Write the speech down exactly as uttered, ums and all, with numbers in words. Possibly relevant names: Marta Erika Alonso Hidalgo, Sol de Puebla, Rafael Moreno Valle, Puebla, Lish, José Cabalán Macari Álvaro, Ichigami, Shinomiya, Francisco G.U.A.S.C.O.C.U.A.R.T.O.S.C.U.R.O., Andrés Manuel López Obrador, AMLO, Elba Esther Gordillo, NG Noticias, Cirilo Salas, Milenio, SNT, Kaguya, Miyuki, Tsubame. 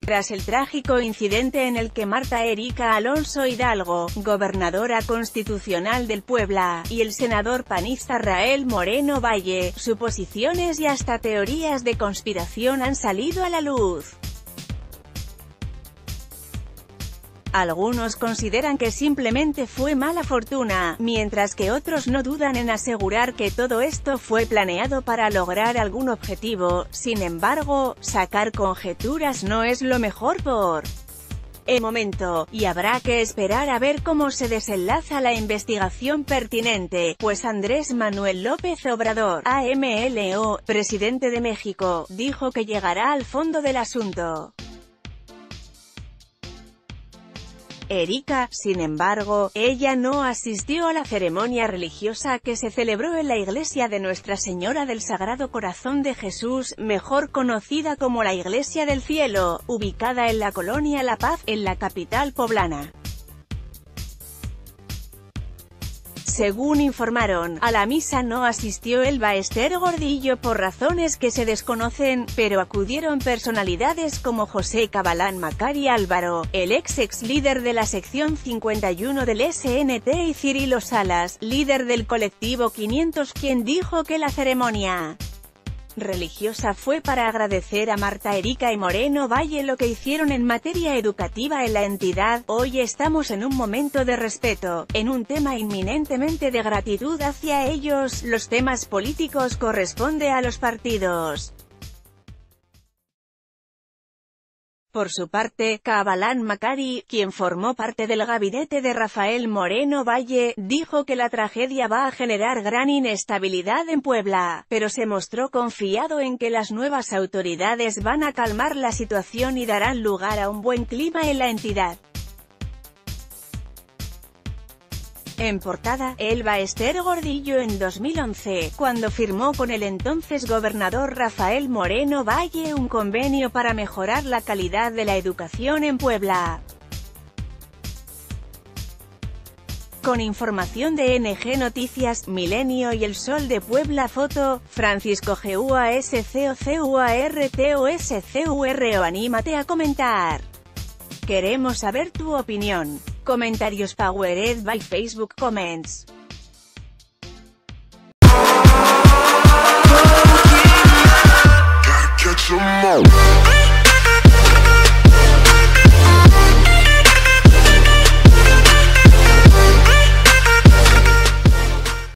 Tras el trágico incidente en el que Marta Erika Alonso Hidalgo, gobernadora constitucional del Puebla, y el senador panista Rafael Moreno Valle, suposiciones y hasta teorías de conspiración han salido a la luz. Algunos consideran que simplemente fue mala fortuna, mientras que otros no dudan en asegurar que todo esto fue planeado para lograr algún objetivo. Sin embargo, sacar conjeturas no es lo mejor por el momento, y habrá que esperar a ver cómo se desenlaza la investigación pertinente, pues Andrés Manuel López Obrador, A M L O, presidente de México, dijo que llegará al fondo del asunto. Erika, sin embargo, ella no asistió a la ceremonia religiosa que se celebró en la iglesia de Nuestra Señora del Sagrado Corazón de Jesús, mejor conocida como la Iglesia del Cielo, ubicada en la colonia La Paz, en la capital poblana. Según informaron, a la misa no asistió Elba Esther Gordillo por razones que se desconocen, pero acudieron personalidades como José Cabalán Macari Álvaro, el ex ex líder de la sección cincuenta y uno del S N T, y Cirilo Salas, líder del colectivo quinientos, quien dijo que la ceremonia religiosa fue para agradecer a Marta Erika y Moreno Valle lo que hicieron en materia educativa en la entidad. Hoy estamos en un momento de respeto, en un tema inminentemente de gratitud hacia ellos. Los temas políticos corresponde a los partidos. Por su parte, Cabalán Macari, quien formó parte del gabinete de Rafael Moreno Valle, dijo que la tragedia va a generar gran inestabilidad en Puebla, pero se mostró confiado en que las nuevas autoridades van a calmar la situación y darán lugar a un buen clima en la entidad. En portada, Elba Esther Gordillo en dos mil once, cuando firmó con el entonces gobernador Rafael Moreno Valle un convenio para mejorar la calidad de la educación en Puebla. Con información de N G Noticias, Milenio y el Sol de Puebla. Foto, Francisco G U A S C O C U A R T O S C U R O. Anímate a comentar. Queremos saber tu opinión. Comentarios powered by Facebook Comments.